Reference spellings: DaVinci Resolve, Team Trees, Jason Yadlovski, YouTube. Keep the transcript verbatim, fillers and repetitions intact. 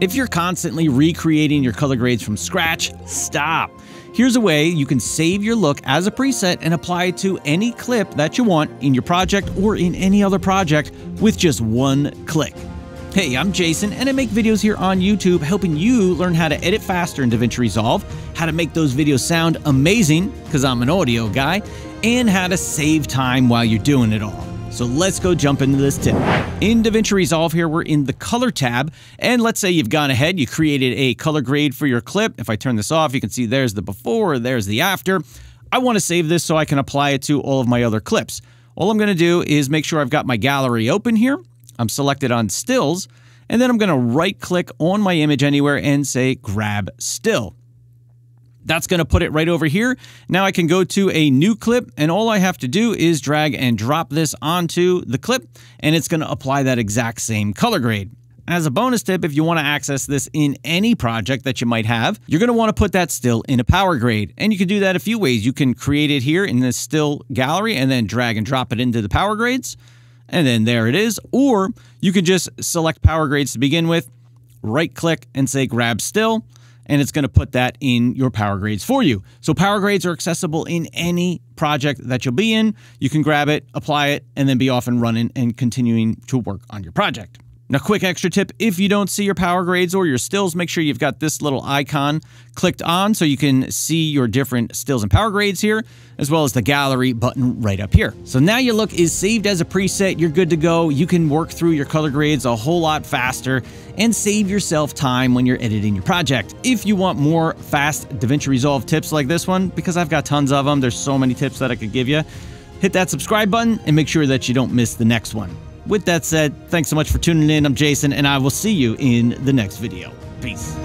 If you're constantly recreating your color grades from scratch, stop. Here's a way you can save your look as a preset and apply it to any clip that you want in your project or in any other project with just one click. Hey, I'm Jason, and I make videos here on YouTube helping you learn how to edit faster in DaVinci Resolve, how to make those videos sound amazing, because I'm an audio guy, and how to save time while you're doing it all. So let's go jump into this tip. In DaVinci Resolve here, we're in the color tab, and let's say you've gone ahead, you created a color grade for your clip. If I turn this off, you can see there's the before, there's the after. I want to save this so I can apply it to all of my other clips. All I'm going to do is make sure I've got my gallery open here. I'm selected on stills, and then I'm going to right click on my image anywhere and say grab still. That's going to put it right over here. Now I can go to a new clip, and all I have to do is drag and drop this onto the clip, and it's going to apply that exact same color grade. As a bonus tip, if you want to access this in any project that you might have, you're going to want to put that still in a power grade. And you can do that a few ways. You can create it here in this still gallery and then drag and drop it into the power grades. And then there it is. Or you could just select power grades to begin with, right click and say grab still, and it's going to put that in your power grades for you. So power grades are accessible in any project that you'll be in. You can grab it, apply it, and then be off and running and continuing to work on your project. Now, quick extra tip, if you don't see your power grades or your stills, make sure you've got this little icon clicked on so you can see your different stills and power grades here, as well as the gallery button right up here. So now your look is saved as a preset, you're good to go, you can work through your color grades a whole lot faster and save yourself time when you're editing your project. If you want more fast DaVinci Resolve tips like this one, because I've got tons of them, there's so many tips that I could give you, hit that subscribe button and make sure that you don't miss the next one. With that said, thanks so much for tuning in. I'm Jason, and I will see you in the next video. Peace.